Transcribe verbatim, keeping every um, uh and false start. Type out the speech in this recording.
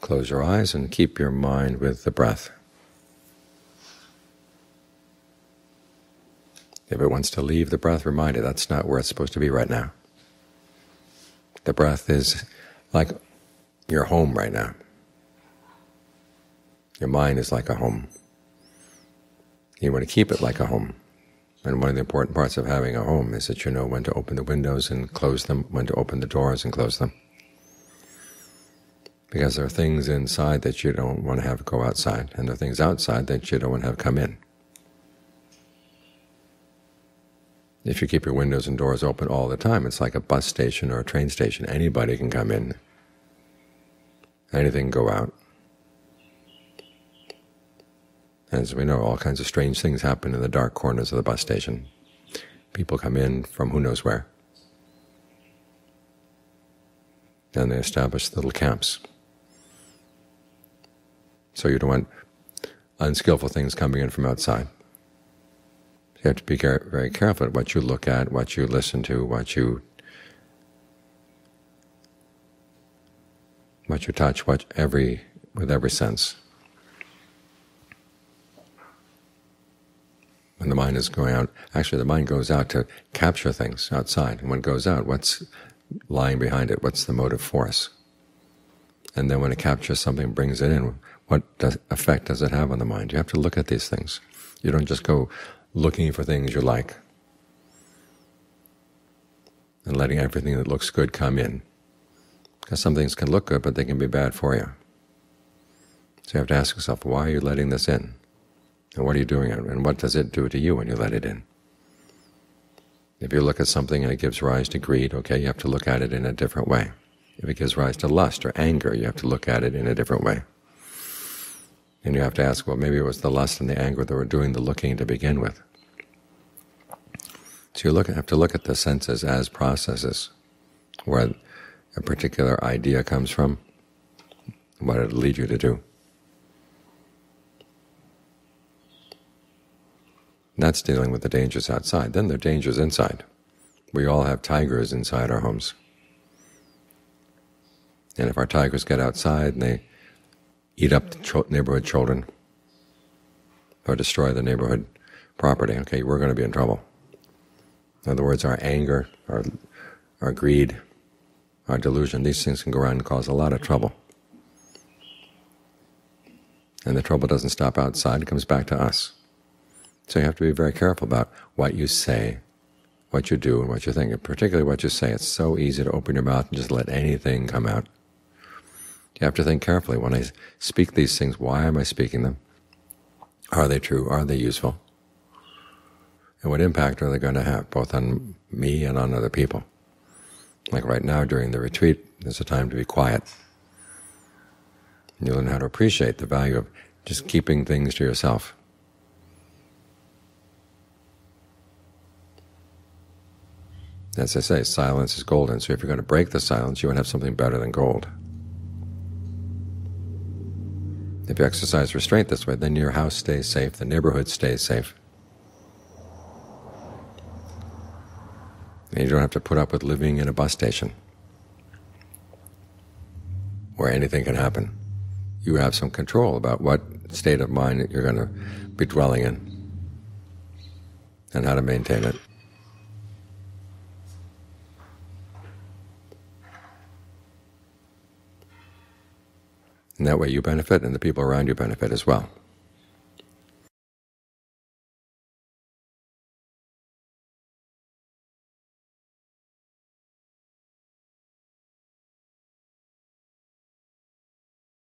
Close your eyes and keep your mind with the breath. If it wants to leave the breath, remind it that's not where it's supposed to be right now. The breath is like your home right now. Your mind is like a home. You want to keep it like a home. And one of the important parts of having a home is that you know when to open the windows and close them, when to open the doors and close them. Because there are things inside that you don't want to have go outside, and there are things outside that you don't want to have come in. If you keep your windows and doors open all the time, it's like a bus station or a train station. Anybody can come in. Anything can go out. As we know, all kinds of strange things happen in the dark corners of the bus station. People come in from who knows where. Then they establish little camps. So you don't want unskillful things coming in from outside. You have to be very careful at what you look at, what you listen to, what you what you touch, what every with every sense. When the mind is going out, actually the mind goes out to capture things outside. And when it goes out, what's lying behind it? What's the motive force? And then when it captures something, brings it in, what does, effect does it have on the mind? You have to look at these things. You don't just go looking for things you like and letting everything that looks good come in. Because some things can look good, but they can be bad for you. So you have to ask yourself, why are you letting this in? And what are you doing? And what does it do to you when you let it in? If you look at something and it gives rise to greed, okay, you have to look at it in a different way. If it gives rise to lust or anger, you have to look at it in a different way. And you have to ask, well, maybe it was the lust and the anger that were doing the looking to begin with. So you look, have to look at the senses as processes, where a particular idea comes from, what it will lead you to do. That's dealing with the dangers outside. Then there are dangers inside. We all have tigers inside our homes. And if our tigers get outside and they eat up the neighborhood children or destroy the neighborhood property, okay, we're going to be in trouble. In other words, our anger, our, our greed, our delusion, these things can go around and cause a lot of trouble. And the trouble doesn't stop outside, it comes back to us. So you have to be very careful about what you say, what you do, and what you think, and particularly what you say. It's so easy to open your mouth and just let anything come out. You have to think carefully. When I speak these things, why am I speaking them? Are they true? Are they useful? And what impact are they going to have, both on me and on other people? Like right now during the retreat, there's a time to be quiet. You learn how to appreciate the value of just keeping things to yourself. As I say, silence is golden, so if you're going to break the silence, you want to have something better than gold. If you exercise restraint this way, then your house stays safe, the neighborhood stays safe. And you don't have to put up with living in a bus station where anything can happen. You have some control about what state of mind that you're going to be dwelling in and how to maintain it. And that way you benefit, and the people around you benefit as well.